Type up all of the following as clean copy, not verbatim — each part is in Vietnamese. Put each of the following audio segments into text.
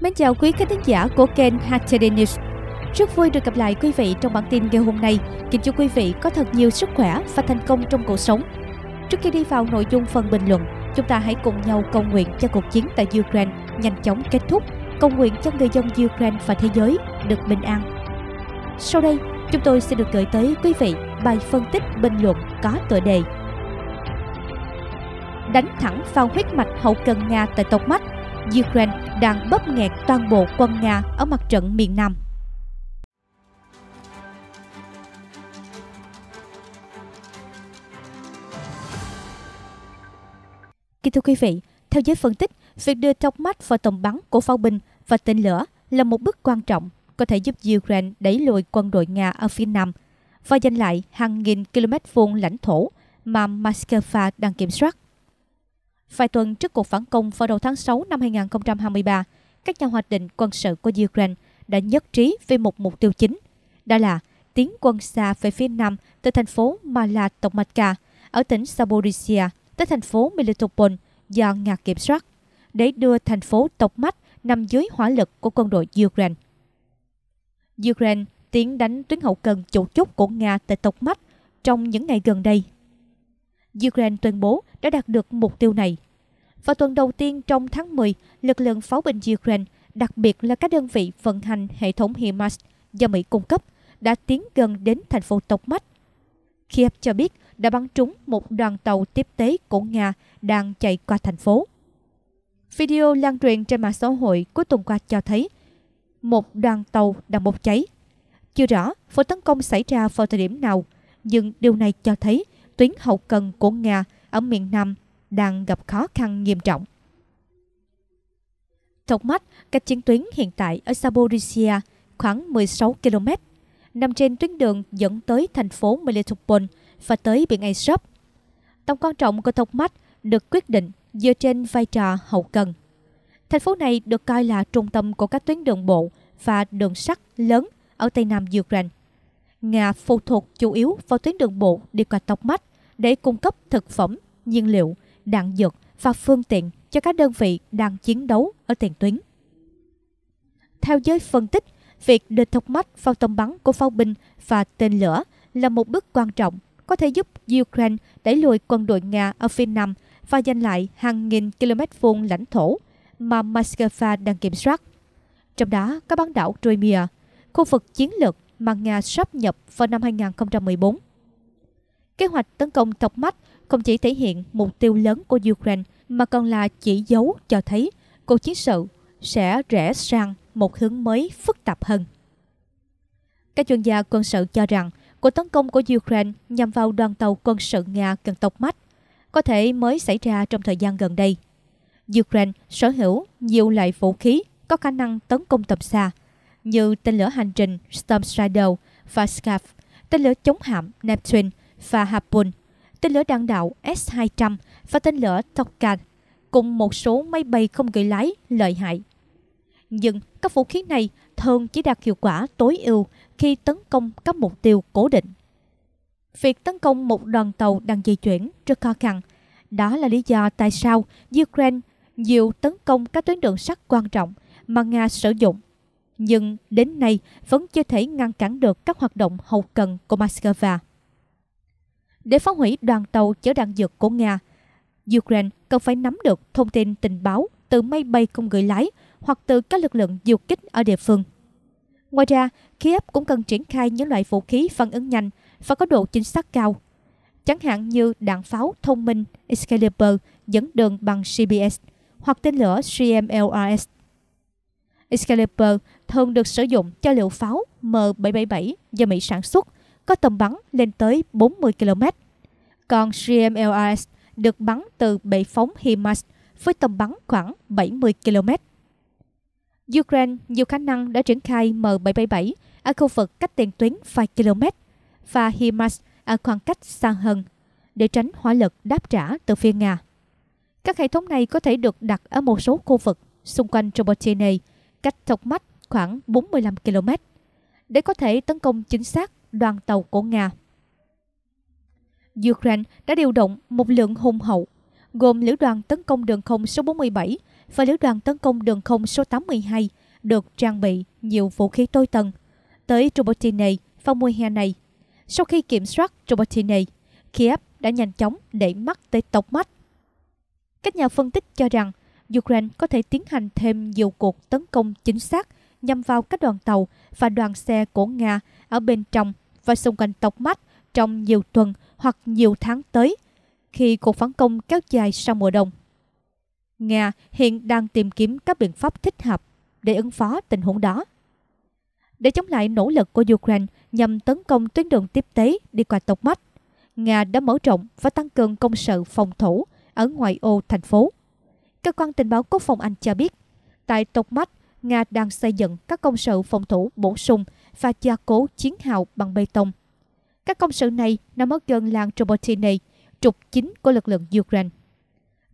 Mến chào quý khán thính giả của kênh HTD News. Rất vui được gặp lại quý vị trong bản tin ngày hôm nay. Kính chúc quý vị có thật nhiều sức khỏe và thành công trong cuộc sống. Trước khi đi vào nội dung phần bình luận, chúng ta hãy cùng nhau cầu nguyện cho cuộc chiến tại Ukraine nhanh chóng kết thúc, cầu nguyện cho người dân Ukraine và thế giới được bình an. Sau đây, chúng tôi sẽ được gửi tới quý vị bài phân tích bình luận có tựa đề Đánh thẳng vào huyết mạch hậu cần Nga tại Tokmak, Ukraine đang bóp nghẹt toàn bộ quân Nga ở mặt trận miền Nam. Kính thưa quý vị, theo giới phân tích, việc đưa Tokmak vào tầm bắn của pháo binh và tên lửa là một bước quan trọng có thể giúp Ukraine đẩy lùi quân đội Nga ở phía Nam và giành lại hàng nghìn km vuông lãnh thổ mà Moscow đang kiểm soát. Vài tuần trước cuộc phản công vào đầu tháng 6 năm 2023, các nhà hoạch định quân sự của Ukraine đã nhất trí về một mục tiêu chính, đó là tiến quân xa về phía Nam từ thành phố Malatokmatka ở tỉnh Zaporizhia tới thành phố Melitopol do Nga kiểm soát, để đưa thành phố Tokmak nằm dưới hỏa lực của quân đội Ukraine. Ukraine tiến đánh tuyến hậu cần chủ chốt của Nga tại Tokmak trong những ngày gần đây. Ukraine tuyên bố đã đạt được mục tiêu này. Vào tuần đầu tiên trong tháng 10, lực lượng pháo binh Ukraine, đặc biệt là các đơn vị vận hành hệ thống HIMARS do Mỹ cung cấp, đã tiến gần đến thành phố Tokmak. Kiev cho biết đã bắn trúng một đoàn tàu tiếp tế của Nga đang chạy qua thành phố. Video lan truyền trên mạng xã hội cuối tuần qua cho thấy một đoàn tàu đang bốc cháy. Chưa rõ vụ tấn công xảy ra vào thời điểm nào, nhưng điều này cho thấy tuyến hậu cần của Nga ở miền Nam đang gặp khó khăn nghiêm trọng. Tokmak, cách chiến tuyến hiện tại ở Zaporizhia khoảng 16 km, nằm trên tuyến đường dẫn tới thành phố Melitopol và tới biển Azov. Tầm quan trọng của Tokmak được quyết định dựa trên vai trò hậu cần. Thành phố này được coi là trung tâm của các tuyến đường bộ và đường sắt lớn ở Tây Nam Ukraine. Nga phụ thuộc chủ yếu vào tuyến đường bộ đi qua Tokmak để cung cấp thực phẩm, nhiên liệu, đạn dược và phương tiện cho các đơn vị đang chiến đấu ở tiền tuyến. Theo giới phân tích, việc đưa Tokmak vào tầm bắn của pháo binh và tên lửa là một bước quan trọng có thể giúp Ukraine đẩy lùi quân đội Nga ở phía Nam và giành lại hàng nghìn km vuông lãnh thổ mà Moscow đang kiểm soát, trong đó có bán đảo Crimea, khu vực chiến lược mà Nga sáp nhập vào năm 2014. Kế hoạch tấn công Tokmak không chỉ thể hiện mục tiêu lớn của Ukraine mà còn là chỉ dấu cho thấy cuộc chiến sự sẽ rẽ sang một hướng mới phức tạp hơn. Các chuyên gia quân sự cho rằng cuộc tấn công của Ukraine nhằm vào đoàn tàu quân sự Nga gần Tokmak có thể mới xảy ra trong thời gian gần đây. Ukraine sở hữu nhiều loại vũ khí có khả năng tấn công tầm xa, như tên lửa hành trình Storm Shadow và Scav, tên lửa chống hạm Neptune và Harpoon, tên lửa đạn đạo S-200 và tên lửa Tokar, cùng một số máy bay không người lái lợi hại. Nhưng các vũ khí này thường chỉ đạt hiệu quả tối ưu khi tấn công các mục tiêu cố định. Việc tấn công một đoàn tàu đang di chuyển rất khó khăn. Đó là lý do tại sao Ukraine nhiều tấn công các tuyến đường sắt quan trọng mà Nga sử dụng, nhưng đến nay vẫn chưa thể ngăn cản được các hoạt động hậu cần của Moscow. Để phá hủy đoàn tàu chở đạn dược của Nga, Ukraine cần phải nắm được thông tin tình báo từ máy bay không người lái hoặc từ các lực lượng du kích ở địa phương. Ngoài ra, Kiev cũng cần triển khai những loại vũ khí phản ứng nhanh và có độ chính xác cao, chẳng hạn như đạn pháo thông minh Excalibur dẫn đường bằng GPS hoặc tên lửa CMLRS. Excalibur thường được sử dụng cho liệu pháo M777 do Mỹ sản xuất, có tầm bắn lên tới 40 km. Còn CMLRS được bắn từ bệ phóng HIMARS với tầm bắn khoảng 70 km. Ukraine nhiều khả năng đã triển khai M777 ở khu vực cách tiền tuyến vài km và HIMARS ở khoảng cách xa hơn để tránh hỏa lực đáp trả từ phía Nga. Các hệ thống này có thể được đặt ở một số khu vực xung quanh Robotyne, cách Tokmak khoảng 45 km, để có thể tấn công chính xác đoàn tàu của Nga. Ukraine đã điều động một lượng hùng hậu, gồm lữ đoàn tấn công đường không số 47 và lữ đoàn tấn công đường không số 812 được trang bị nhiều vũ khí tối tân tới Robotine vào mùa hè này. Sau khi kiểm soát Robotine, Kiev đã nhanh chóng đẩy mắt tới Tokmak. Các nhà phân tích cho rằng Ukraine có thể tiến hành thêm nhiều cuộc tấn công chính xác nhằm vào các đoàn tàu và đoàn xe của Nga ở bên trong và xung quanh Tokmak trong nhiều tuần hoặc nhiều tháng tới, khi cuộc phản công kéo dài sau mùa đông. Nga hiện đang tìm kiếm các biện pháp thích hợp để ứng phó tình huống đó. Để chống lại nỗ lực của Ukraine nhằm tấn công tuyến đường tiếp tế đi qua Tokmak, Nga đã mở rộng và tăng cường công sự phòng thủ ở ngoại ô thành phố. Cơ quan tình báo quốc phòng Anh cho biết, tại Tokmak, Nga đang xây dựng các công sự phòng thủ bổ sung và gia cố chiến hào bằng bê tông. Các công sự này nằm ở gần làng Robotine, trục chính của lực lượng Ukraine.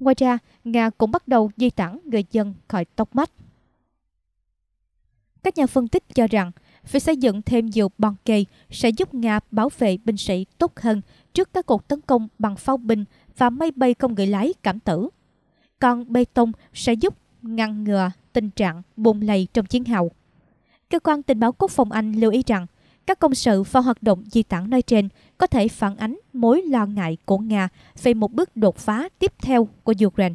Ngoài ra, Nga cũng bắt đầu di tản người dân khỏi Tokmak. Các nhà phân tích cho rằng, việc xây dựng thêm nhiều băng kè sẽ giúp Nga bảo vệ binh sĩ tốt hơn trước các cuộc tấn công bằng pháo binh và máy bay không người lái cảm tử. Còn bê tông sẽ giúp ngăn ngừa tình trạng bùn lầy trong chiến hào. Cơ quan tình báo quốc phòng Anh lưu ý rằng, các công sự và hoạt động di tản nơi trên có thể phản ánh mối lo ngại của Nga về một bước đột phá tiếp theo của Ukraine.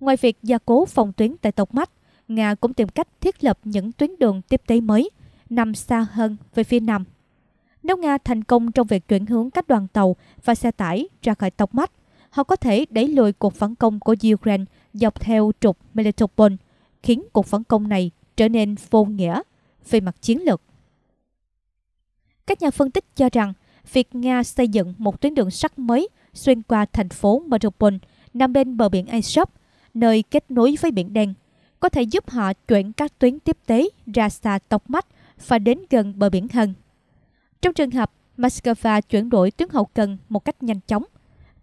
Ngoài việc gia cố phòng tuyến tại Tokmak, Nga cũng tìm cách thiết lập những tuyến đường tiếp tế mới, nằm xa hơn về phía nam. Nếu Nga thành công trong việc chuyển hướng các đoàn tàu và xe tải ra khỏi Tokmak, họ có thể đẩy lùi cuộc phản công của Ukraine dọc theo trục Melitopol, khiến cuộc phản công này trở nên vô nghĩa về mặt chiến lược. Các nhà phân tích cho rằng, việc Nga xây dựng một tuyến đường sắt mới xuyên qua thành phố Mariupol nằm bên bờ biển Azov, nơi kết nối với Biển Đen, có thể giúp họ chuyển các tuyến tiếp tế ra xa Tokmak và đến gần bờ biển hơn. Trong trường hợp Moscow chuyển đổi tuyến hậu cần một cách nhanh chóng,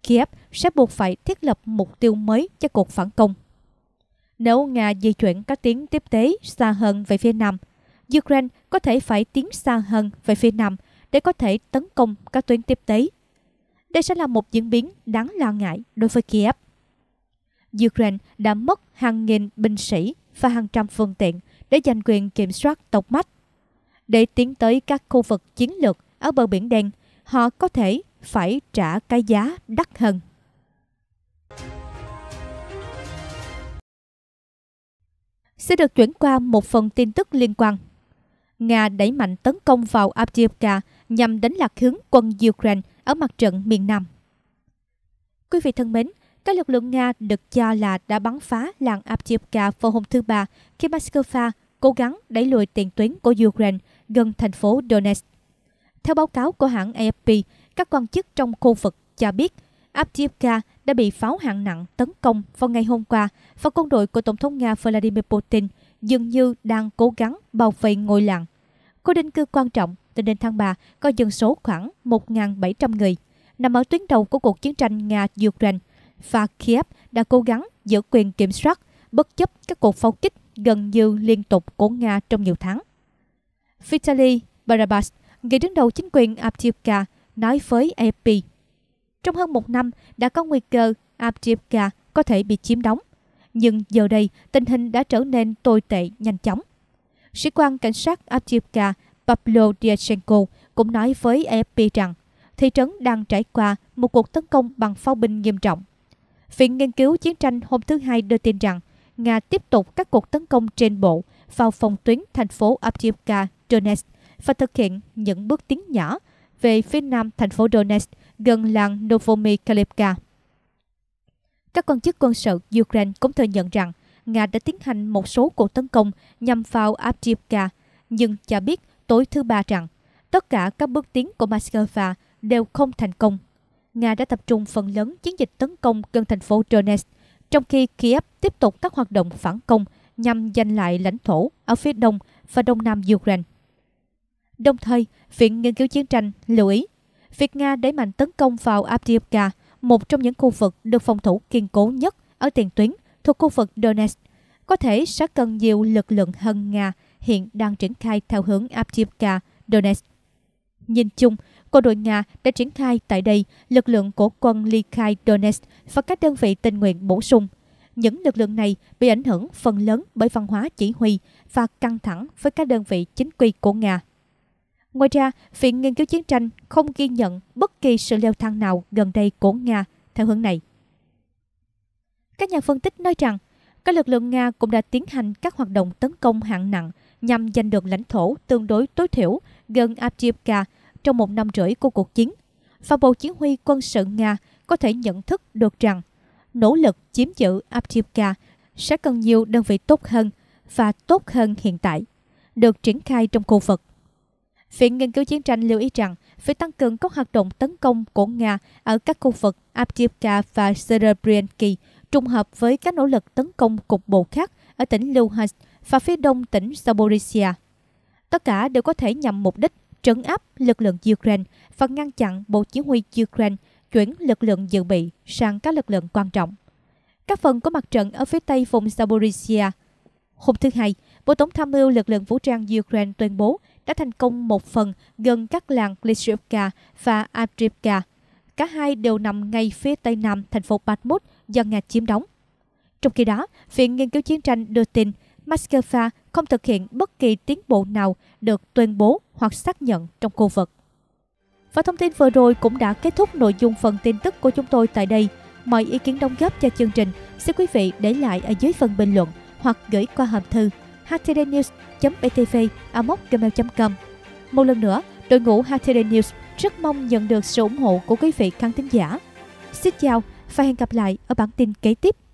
Kiev sẽ buộc phải thiết lập mục tiêu mới cho cuộc phản công. Nếu Nga di chuyển các tuyến tiếp tế xa hơn về phía nam, Ukraine có thể phải tiến xa hơn về phía nam để có thể tấn công các tuyến tiếp tế. Đây sẽ là một diễn biến đáng lo ngại đối với Kiev. Ukraine đã mất hàng nghìn binh sĩ và hàng trăm phương tiện để giành quyền kiểm soát Tokmak. Để tiến tới các khu vực chiến lược ở bờ Biển Đen, họ có thể phải trả cái giá đắt hơn. Sẽ được chuyển qua một phần tin tức liên quan. Nga đẩy mạnh tấn công vào Avdiivka nhằm đánh lạc hướng quân Ukraine ở mặt trận miền Nam. Quý vị thân mến, các lực lượng Nga được cho là đã bắn phá làng Avdiivka vào hôm thứ Ba khi Moscow cố gắng đẩy lùi tiền tuyến của Ukraine gần thành phố Donetsk. Theo báo cáo của hãng AFP, các quan chức trong khu vực cho biết Avdiivka đã bị pháo hạng nặng tấn công vào ngày hôm qua và quân đội của Tổng thống Nga Vladimir Putin dường như đang cố gắng bảo vệ ngôi làng. Khu định cư quan trọng tính đến tháng 3 có dân số khoảng 1.700 người, nằm ở tuyến đầu của cuộc chiến tranh Nga-Ukraine, và Kiev đã cố gắng giữ quyền kiểm soát bất chấp các cuộc pháo kích gần như liên tục của Nga trong nhiều tháng. Vitaly Barabas, người đứng đầu chính quyền Avdiivka, nói với AFP, trong hơn một năm đã có nguy cơ Avdiivka có thể bị chiếm đóng, nhưng giờ đây tình hình đã trở nên tồi tệ nhanh chóng. Sĩ quan cảnh sát Avdiivka Pavlo Dyachenko cũng nói với AFP rằng thị trấn đang trải qua một cuộc tấn công bằng pháo binh nghiêm trọng. Viện nghiên cứu chiến tranh hôm thứ Hai đưa tin rằng Nga tiếp tục các cuộc tấn công trên bộ vào phòng tuyến thành phố Avdiivka, Donetsk và thực hiện những bước tiến nhỏ về phía nam thành phố Donetsk gần làng Novomykhailivka. Các quan chức quân sự Ukraine cũng thừa nhận rằng Nga đã tiến hành một số cuộc tấn công nhằm vào Avdiivka, nhưng cho biết tối thứ Ba rằng tất cả các bước tiến của Moscow đều không thành công. Nga đã tập trung phần lớn chiến dịch tấn công gần thành phố Donetsk, trong khi Kiev tiếp tục các hoạt động phản công nhằm giành lại lãnh thổ ở phía đông và đông nam Ukraine. Đồng thời, Viện Nghiên cứu Chiến tranh lưu ý, việc Nga đẩy mạnh tấn công vào Avdiivka, một trong những khu vực được phòng thủ kiên cố nhất ở tiền tuyến thuộc khu vực Donetsk, có thể sẽ cần nhiều lực lượng hơn Nga hiện đang triển khai theo hướng Avdiivka, Donetsk. Nhìn chung, quân đội Nga đã triển khai tại đây lực lượng của quân ly khai Donetsk và các đơn vị tình nguyện bổ sung, Những lực lượng này bị ảnh hưởng phần lớn bởi văn hóa chỉ huy và căng thẳng với các đơn vị chính quy của Nga. Ngoài ra, Viện Nghiên cứu Chiến tranh không ghi nhận bất kỳ sự leo thang nào gần đây của Nga theo hướng này. Các nhà phân tích nói rằng, các lực lượng Nga cũng đã tiến hành các hoạt động tấn công hạng nặng nhằm giành được lãnh thổ tương đối tối thiểu gần Avdiivka trong một năm rưỡi của cuộc chiến, và Bộ Chỉ huy quân sự Nga có thể nhận thức được rằng nỗ lực chiếm giữ Avdiivka sẽ cần nhiều đơn vị tốt hơn và tốt hơn hiện tại, được triển khai trong khu vực. Viện Nghiên cứu Chiến tranh lưu ý rằng phải tăng cường các hoạt động tấn công của Nga ở các khu vực Avdiivka và Serebrenki, trùng hợp với các nỗ lực tấn công cục bộ khác ở tỉnh Luhansk và phía đông tỉnh Zaporizhia. Tất cả đều có thể nhằm mục đích trấn áp lực lượng Ukraine và ngăn chặn Bộ Chỉ huy Ukraine chuyển lực lượng dự bị sang các lực lượng quan trọng. Các phần của mặt trận ở phía tây vùng Zaporizhia. Hôm thứ Hai, Bộ Tổng tham mưu lực lượng vũ trang Ukraine tuyên bố đã thành công một phần gần các làng Klishivka và Avdiivka. Cả hai đều nằm ngay phía tây nam thành phố Bakhmut do Nga chiếm đóng. Trong khi đó, Viện Nghiên cứu Chiến tranh đưa tin Moscow không thực hiện bất kỳ tiến bộ nào được tuyên bố hoặc xác nhận trong khu vực. Và thông tin vừa rồi cũng đã kết thúc nội dung phần tin tức của chúng tôi tại đây. Mọi ý kiến đóng góp cho chương trình xin quý vị để lại ở dưới phần bình luận hoặc gửi qua hòm thư htdnews.btv@gmail.com. Một lần nữa, đội ngũ HTD News rất mong nhận được sự ủng hộ của quý vị khán thính giả. Xin chào và hẹn gặp lại ở bản tin kế tiếp.